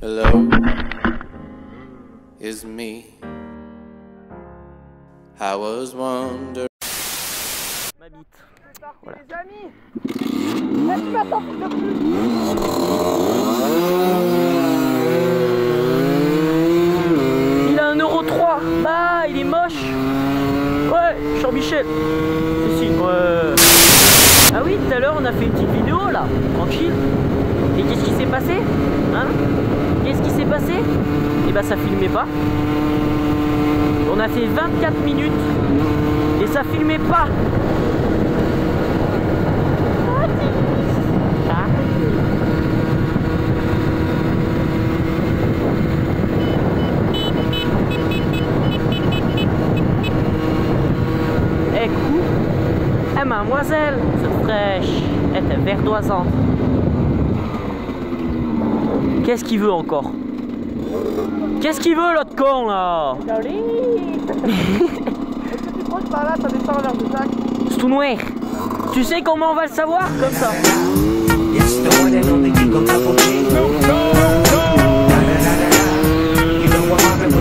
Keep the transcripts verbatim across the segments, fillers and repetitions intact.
Hello, it's me. I was wondering. Ma bite. Voilà. Les amis, elle m'a sorti de plus. Il a un euro trois. Bah, il est moche. Ouais, Jean-Michel. Si, si, ouais. Ah oui, tout à l'heure on a fait une petite vidéo là, tranquille. Et qu'est-ce qui s'est passé? Hein? Qu'est-ce qui s'est passé? Et bah ça filmait pas. On a fait vingt-quatre minutes et ça filmait pas. Eh, coup, eh, mademoiselle, cette fraîche, elle est verdoisante. Qu'est-ce qu'il veut encore? Qu'est-ce qu'il veut l'autre con là? Joli. Est-ce que tu crois que par là t'as des parleurs de sac? C'est tout noir. Tu sais comment on va le savoir? Comme ça.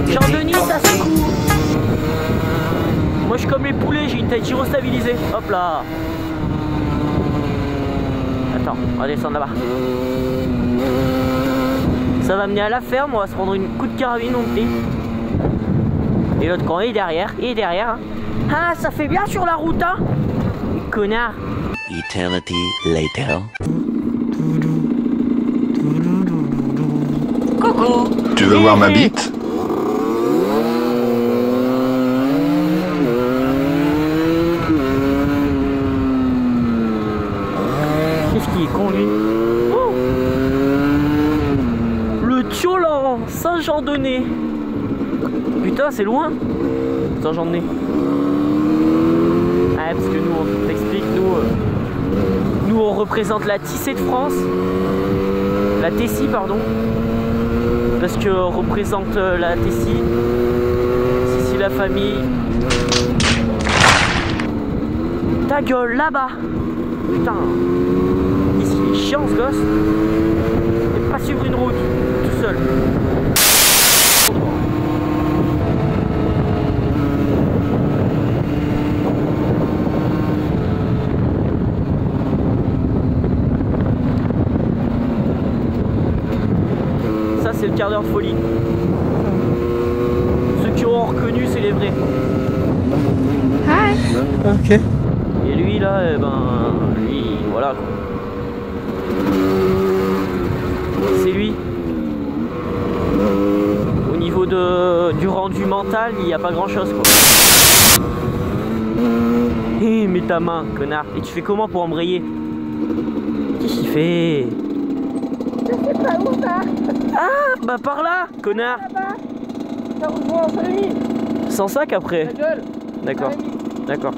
Jean-Denis, ça secoue. Moi je suis comme les poulets, j'ai une tête gyro stabilisée. Hop là. Attends, on va descendre là-bas. Ça va mener à la ferme, on va se prendre une coup de carabine on dit. Et l'autre camp est derrière, il est derrière. Hein. Ah ça fait bien sur la route hein. Connard. Eternity later. Coucou. Tu veux et... voir ma bite? Qu'est-ce qui est con lui? Saint-Jean-de-Nez. Putain, c'est loin. Saint-Jean-de-Nez. Ouais, parce que nous, on t'explique, nous, nous, on représente la Tissée de France. La Tessie, pardon. Parce que on représente la Tessie. Ici, la famille. Ta gueule, là-bas. Putain. Qu'est-ce qu'il est chiant, ce gosse. Et pas suivre une route. Seul. Ça c'est le quart d'heure folie. Ceux qui auront reconnu c'est les vrais. Hi. Ok. Et lui là, eh ben lui, voilà. C'est lui. De, du rendu mental, il n'y a pas grand chose quoi. Hé, hey, mets ta main, connard. Et tu fais comment pour embrayer? Qu'est-ce qu'il fait? Je sais pas où ça. Ah, bah par là, connard. Ça rejoint en cinq minutes. Sans sac après? D'accord, d'accord.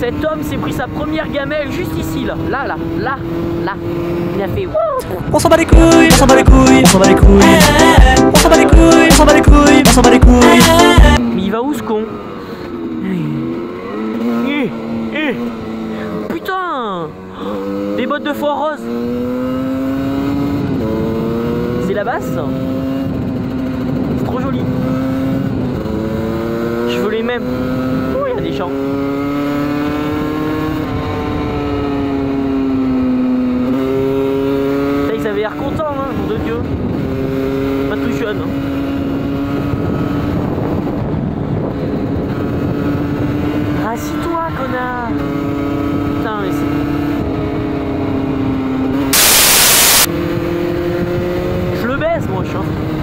Cet homme s'est pris sa première gamelle juste ici, là, là, là, là, là. Il a fait. On s'en bat les couilles, on s'en bat les couilles, on s'en bat les couilles, on s'en bat les couilles, on s'en bat les couilles, on s'en bat les couilles. Mais il va où ce con? eh, eh. Putain, des bottes de foie rose. C'est la basse. C'est trop joli. Je veux les mêmes. Oh, il y a des gens. Content, hein, nom de Dieu. Pas tout jeune. Hein. Assis-toi, connard. Putain, mais c'est... Je le baise, moi, je suis en...